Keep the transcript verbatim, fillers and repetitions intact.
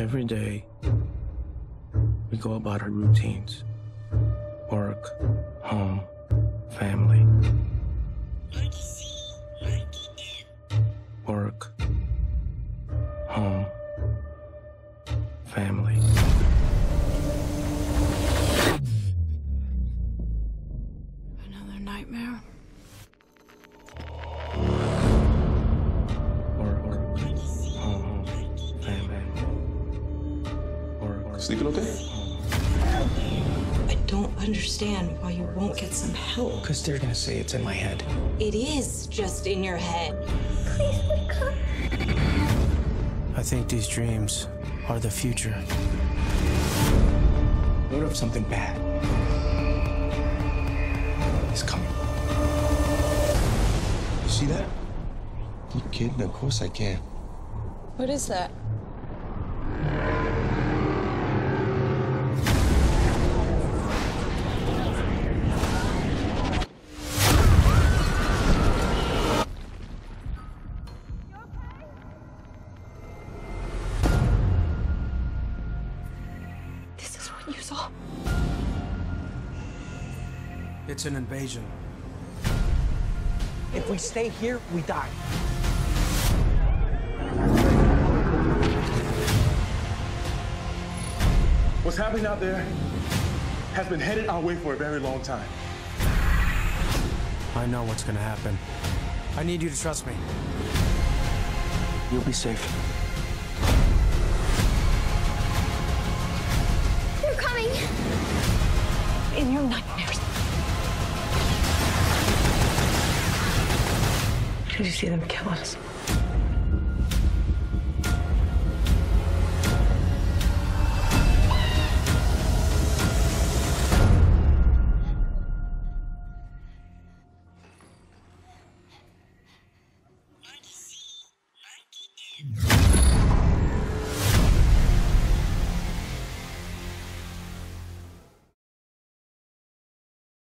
Every day, we go about our routines. Work, home, family. Work, home, family. Another nightmare? Sleeping okay? I don't understand why you won't get some help. Because they're going to say it's in my head. It is just in your head. Please wake up. I think these dreams are the future. What if something bad is coming? You see that? You kidding? Of course I can. What is that? You saw? It's an invasion. If we stay here, we die. What's happening out there has been headed our way for a very long time. I know what's gonna happen. I need you to trust me. You'll be safe. In your nightmares. Did you see them kill us?